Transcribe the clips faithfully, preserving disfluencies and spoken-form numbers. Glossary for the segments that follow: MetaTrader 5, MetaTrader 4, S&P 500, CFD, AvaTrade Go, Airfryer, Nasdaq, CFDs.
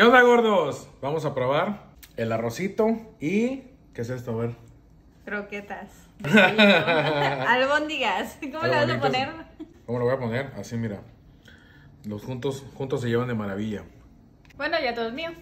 ¿Qué onda, gordos? Vamos a probar el arrocito y... ¿Qué es esto? A ver. Croquetas. Albóndigas. ¿Cómo le vas a poner? ¿Cómo lo voy a poner? Así, mira. Los juntos, juntos se llevan de maravilla. Bueno, ya todo es mío.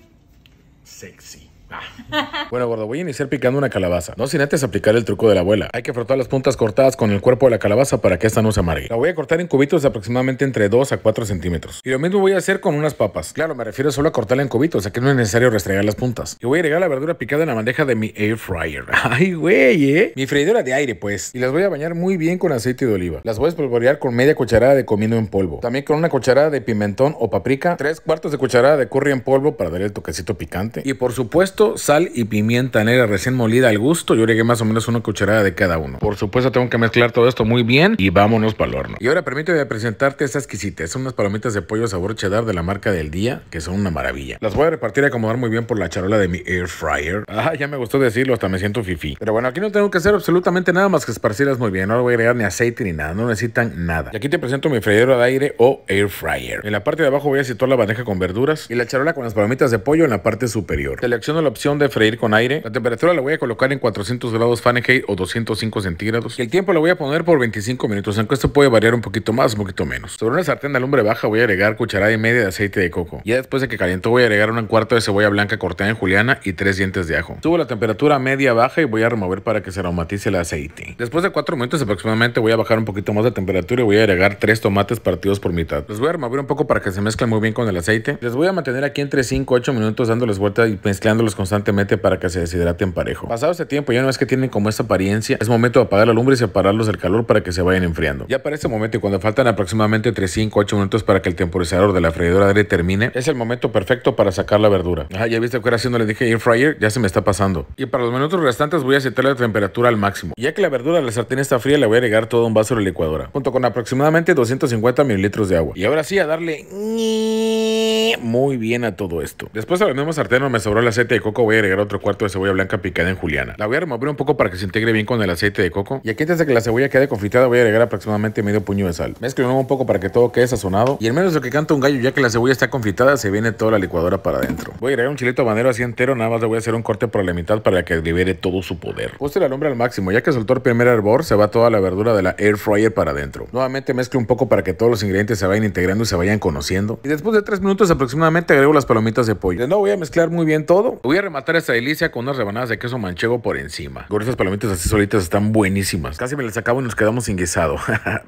Sexy. Ah. Bueno, gordo, voy a iniciar picando una calabaza. No sin antes aplicar el truco de la abuela. Hay que frotar las puntas cortadas con el cuerpo de la calabaza para que esta no se amargue. La voy a cortar en cubitos de aproximadamente entre dos a cuatro centímetros. Y lo mismo voy a hacer con unas papas. Claro, me refiero solo a cortarla en cubitos, ya que no es necesario restregar las puntas. Y voy a agregar la verdura picada en la bandeja de mi airfryer. Ay, güey, eh mi freidora de aire, pues. Y las voy a bañar muy bien con aceite de oliva. Las voy a espolvorear con media cucharada de comino en polvo. También con una cucharada de pimentón o paprika. Tres cuartos de cucharada de curry en polvo para darle el toquecito picante. Y por supuesto, sal y pimienta negra recién molida al gusto. Yo agregué más o menos una cucharada de cada uno. Por supuesto tengo que mezclar todo esto muy bien y vámonos para el horno. Y ahora permíteme presentarte esta exquisita. Son unas palomitas de pollo sabor cheddar de la marca del día, que son una maravilla. Las voy a repartir y acomodar muy bien por la charola de mi air fryer. Ah, ya me gustó decirlo, hasta me siento fifí. Pero bueno, aquí no tengo que hacer absolutamente nada más que esparcirlas muy bien. No le voy a agregar ni aceite ni nada, no necesitan nada. Y aquí te presento mi freidora de aire o air fryer. En la parte de abajo voy a situar la bandeja con verduras y la charola con las palomitas de pollo en la parte superior. Selecciono la opción de freír con aire. La temperatura la voy a colocar en cuatrocientos grados Fahrenheit o doscientos cinco centígrados. Y el tiempo lo voy a poner por veinticinco minutos, aunque esto puede variar un poquito más, un poquito menos. Sobre una sartén a lumbre baja voy a agregar cucharada y media de aceite de coco. Ya después de que calentó voy a agregar un cuarto de cebolla blanca cortada en juliana y tres dientes de ajo. Subo la temperatura a media baja y voy a remover para que se aromatice el aceite. Después de cuatro minutos aproximadamente voy a bajar un poquito más la temperatura y voy a agregar tres tomates partidos por mitad. Los voy a remover un poco para que se mezclen muy bien con el aceite. Les voy a mantener aquí entre cinco a ocho minutos dándoles vueltas y mezclándolos constantemente para que se deshidraten parejo. Pasado este tiempo, ya una vez que tienen como esta apariencia, es momento de apagar la lumbre y separarlos del calor para que se vayan enfriando. Ya para este momento y cuando faltan aproximadamente entre cinco a ocho minutos para que el temporizador de la freidora de aire termine, es el momento perfecto para sacar la verdura. Ah, ya viste que ahora sí no le dije air fryer, ya se me está pasando. Y para los minutos restantes voy a setear la temperatura al máximo. Ya que la verdura de la sartén está fría, le voy a agregar todo un vaso de la licuadora, junto con aproximadamente doscientos cincuenta mililitros de agua. Y ahora sí a darle muy bien a todo esto. Después a la misma sartén donde me sobró la aceite de coco voy a agregar otro cuarto de cebolla blanca picada en juliana. La voy a remover un poco para que se integre bien con el aceite de coco. Y aquí antes de que la cebolla quede confitada voy a agregar aproximadamente medio puño de sal. Mezclo un poco para que todo quede sazonado. Y en menos de lo que canta un gallo, ya que la cebolla está confitada, se viene toda la licuadora para adentro. Voy a agregar un chilito habanero así entero. Nada más le voy a hacer un corte por la mitad para que libere todo su poder. Puse la lumbre al máximo. Ya que soltó el primer hervor, se va toda la verdura de la air fryer para adentro. Nuevamente mezclo un poco para que todos los ingredientes se vayan integrando y se vayan conociendo. Y después de tres minutos aproximadamente agrego las palomitas de pollo. De nuevo voy a mezclar muy bien todo. Voy a rematar esta delicia con unas rebanadas de queso manchego por encima. Gordo, esas palomitas así solitas están buenísimas. Casi me las acabo y nos quedamos sin guisado.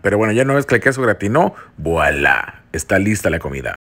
Pero bueno, ya una vez que el queso gratinó, ¡voilá! Está lista la comida.